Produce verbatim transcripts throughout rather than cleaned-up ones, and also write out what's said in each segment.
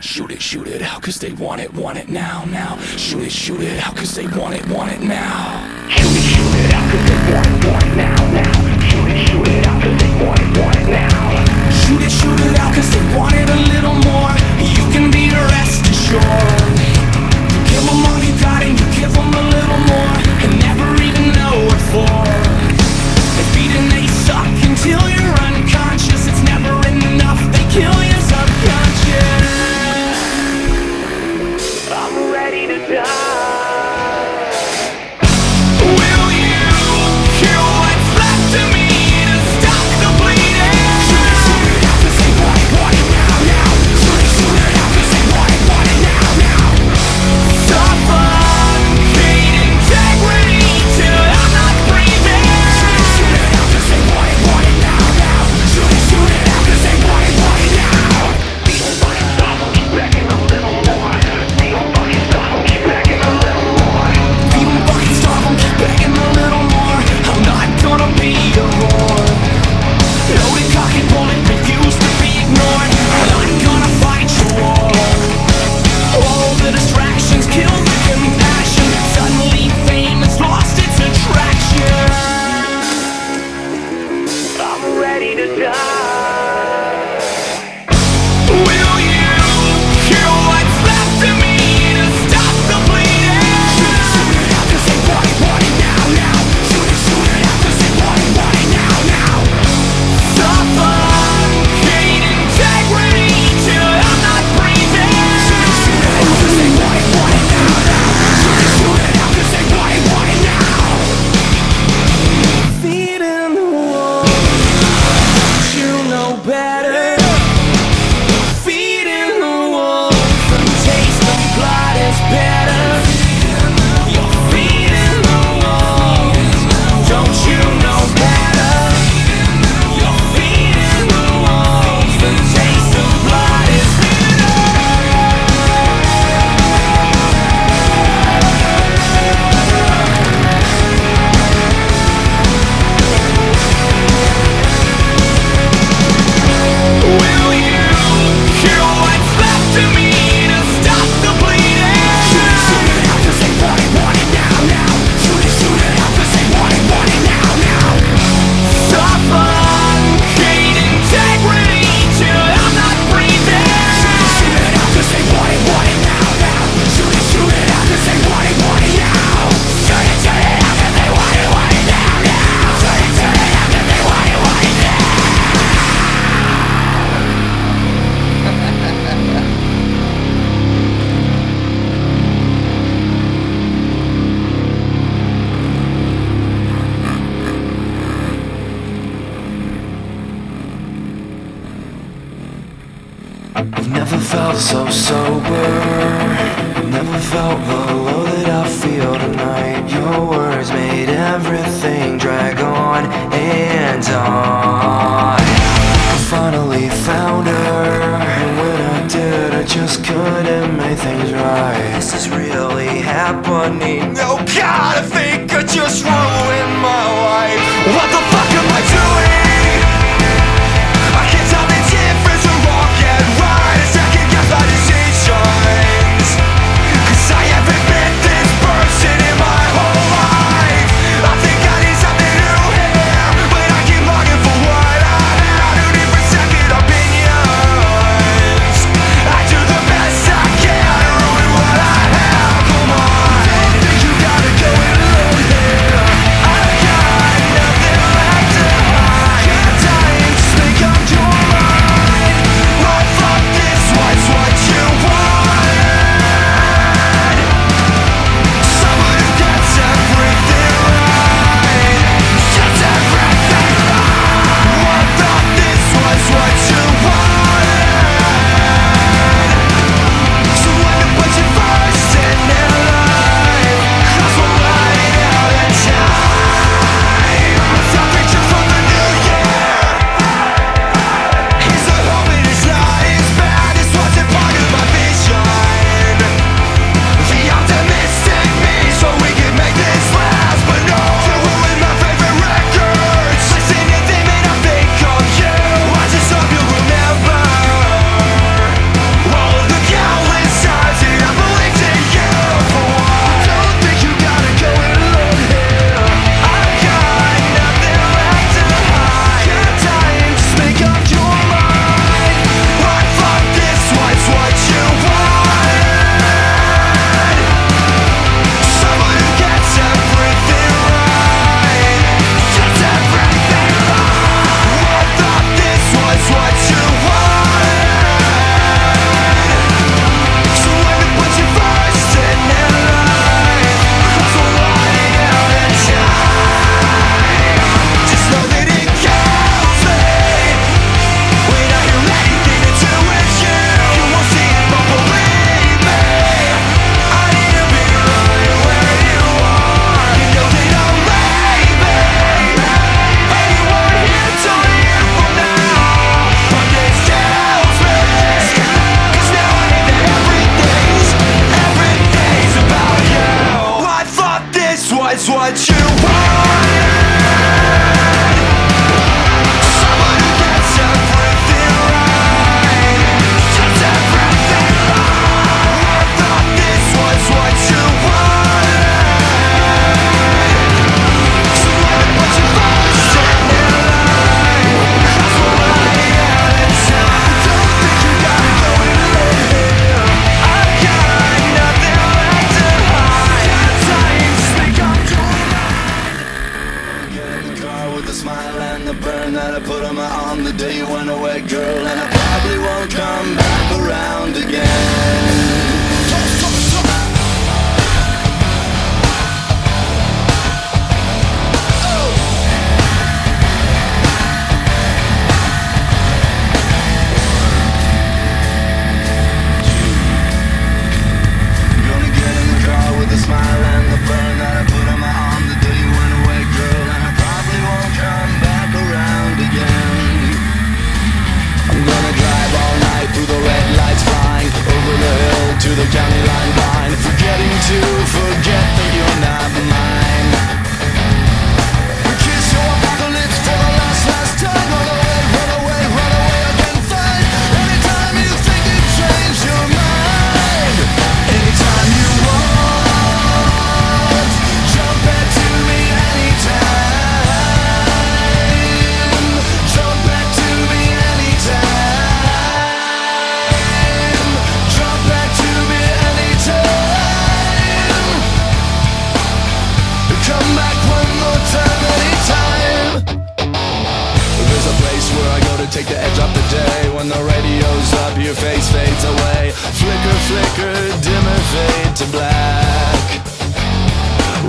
Shoot it, shoot it out, cause they want it, want it now, now. Shoot it, shoot it out, cause they want it, want it now. Shoot it, shoot it out, cause they want it, want it now, now. Shoot it, shoot it out, cause they want it, want it now. Shoot it, shoot it out, cause they want it a little more. You can be rest assured. You give them all you got and you give them a little more, and never even know what for. They beat and they suck until you're unconscious. It's never enough, they kill you subconscious. I'm ready to die. Will you kill what's left of me to stop the bleeding? Shoot it, shoot it out, cause they want it, want it now, now. Shoot it, shoot it out, cause they want it, want it now, now. Suffocate integrity till I'm not breathing. Shoot it, shoot it out, cause they want it, want it now, now. Shoot it, shoot it out, cause they want it, want it now. People fucking stop, keep backing a little more. Begging a little more, I'm not gonna be a whore. Loaded, cocky, bullet, refuse to be ignored. I'm not gonna fight your war. All the distractions kill the compassion. Suddenly fame has lost its attraction. I'm ready to die. Will you kill what's left of me to stop the bleeding? Shoot it, shoot it out, cause they want it, want it. what you wanted. Someone who gets everything right, gets everything right. I thought this was what you wanted. So let me put you first in your life. That's what I had in time. Don't think you gotta go and live here. I got nothing left to hide. Got time, think I'm doing mine. Get in the car with a smile and the burn that I put on my arm the day you went away, girl. And I probably won't come back around again. To the county line blind, forgetting to forget that you're not mine. We kiss your apocalypse for the last, last time. Run away, run away, run away, I've been fine. Anytime you think you change your mind, anytime you want, jump back to me anytime. Jump back to me anytime. Come back one more time, anytime. There's a place where I go to take the edge off the day. When the radio's up, your face fades away. Flicker, flicker, dimmer, fade to black.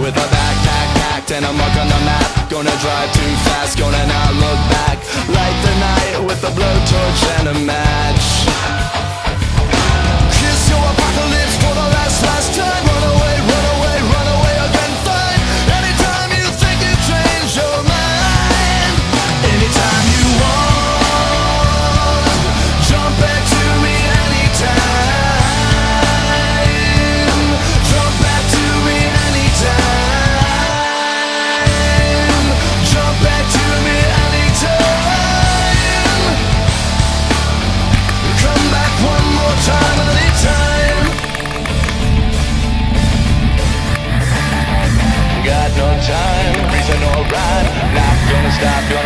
With a backpack packed and a mark on the map. Gonna drive too fast, gonna not look back. Light the night with a blowtorch and a match. Kiss your apocalypse for the last, last time. Run away, run away, run away again. Anytime you want, jump back to me anytime. Jump back to me anytime. Jump back to me anytime. Come back one more time anytime. Got no time, reason or rhyme, not gonna stop your